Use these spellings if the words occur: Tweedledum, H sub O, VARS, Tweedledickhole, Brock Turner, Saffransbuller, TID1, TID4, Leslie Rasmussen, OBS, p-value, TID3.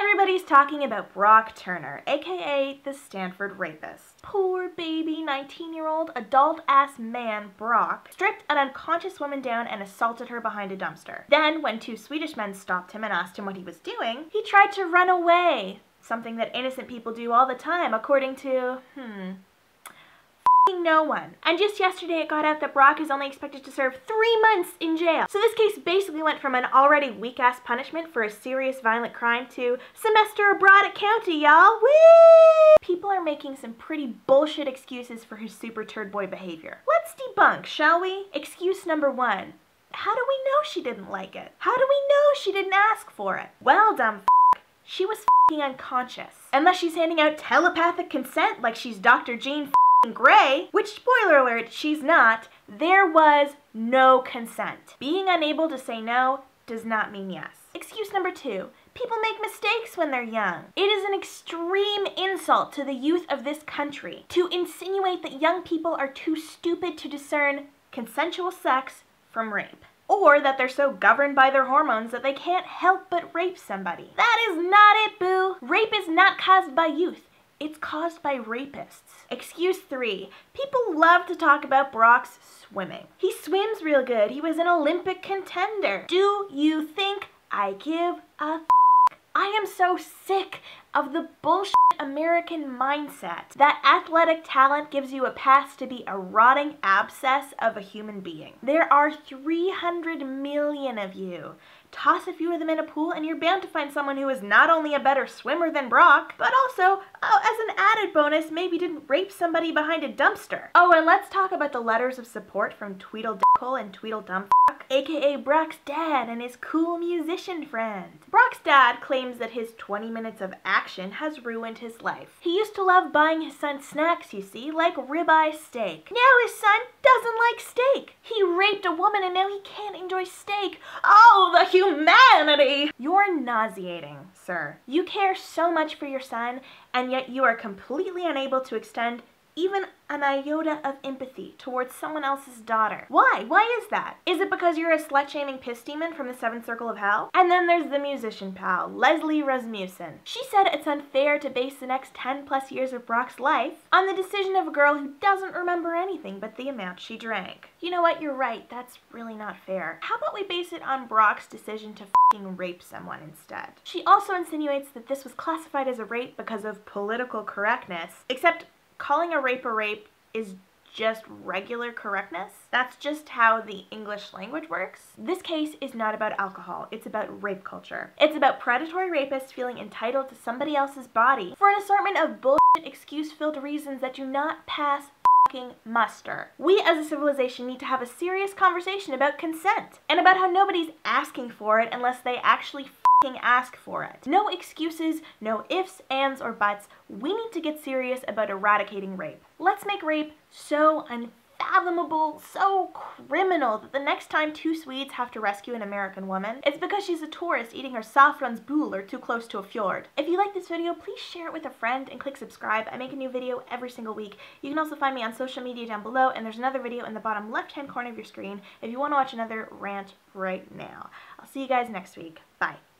Everybody's talking about Brock Turner, aka the Stanford rapist. Poor baby 19-year-old adult-ass man Brock stripped an unconscious woman down and assaulted her behind a dumpster. Then, when two Swedish men stopped him and asked him what he was doing, he tried to run away. Something that innocent people do all the time, according to, no one. And just yesterday it got out that Brock is only expected to serve 3 months in jail. So this case basically went from an already weak-ass punishment for a serious violent crime to semester abroad at county, y'all. Woo! People are making some pretty bullshit excuses for his super turd boy behavior. Let's debunk, shall we? Excuse number one. How do we know she didn't like it? How do we know she didn't ask for it? Well, dumb f***, she was f***ing unconscious. Unless she's handing out telepathic consent like she's Dr. Jean f***. Gray, which, spoiler alert, she's not. There was no consent. Being unable to say no does not mean yes. Excuse number two, people make mistakes when they're young. It is an extreme insult to the youth of this country to insinuate that young people are too stupid to discern consensual sex from rape, or that they're so governed by their hormones that they can't help but rape somebody. That is not it, boo. Rape is not caused by youth. It's caused by rapists. Excuse three, people love to talk about Brock's swimming. He swims real good. He was an Olympic contender. Do you think I give a f***? I am so sick of the bullshit American mindset that athletic talent gives you a pass to be a rotting abscess of a human being. There are 300 million of you. Toss a few of them in a pool and you're bound to find someone who is not only a better swimmer than Brock, but also, as an added bonus, maybe didn't rape somebody behind a dumpster. Oh, and let's talk about the letters of support from Tweedledickhole and Tweedledum, aka Brock's dad and his cool musician friend. Brock's dad claims that his 20 minutes of action has ruined his life. He used to love buying his son snacks, you see, like ribeye steak. Now his son doesn't like steak. He raped a woman and now he can't enjoy steak. Oh, the humanity! You're nauseating, sir. You care so much for your son, and yet you are completely unable to extend even an iota of empathy towards someone else's daughter. Why? Why is that? Is it because you're a slut-shaming piss demon from the seventh circle of hell? And then there's the musician pal, Leslie Rasmussen. She said it's unfair to base the next 10+ years of Brock's life on the decision of a girl who doesn't remember anything but the amount she drank. You know what? You're right. That's really not fair. How about we base it on Brock's decision to f***ing rape someone instead? She also insinuates that this was classified as a rape because of political correctness, except calling a rape is just regular correctness. That's just how the English language works. This case is not about alcohol, it's about rape culture. It's about predatory rapists feeling entitled to somebody else's body for an assortment of bullshit excuse-filled reasons that do not pass fucking muster. We as a civilization need to have a serious conversation about consent and about how nobody's asking for it unless they actually ask for it. No excuses, no ifs, ands, or buts. We need to get serious about eradicating rape. Let's make rape so unfathomable, so criminal that the next time two Swedes have to rescue an American woman, it's because she's a tourist eating her Saffransbuller too close to a fjord. If you like this video, please share it with a friend and click subscribe. I make a new video every single week. You can also find me on social media down below, and there's another video in the bottom left-hand corner of your screen if you want to watch another rant right now. I'll see you guys next week. Bye.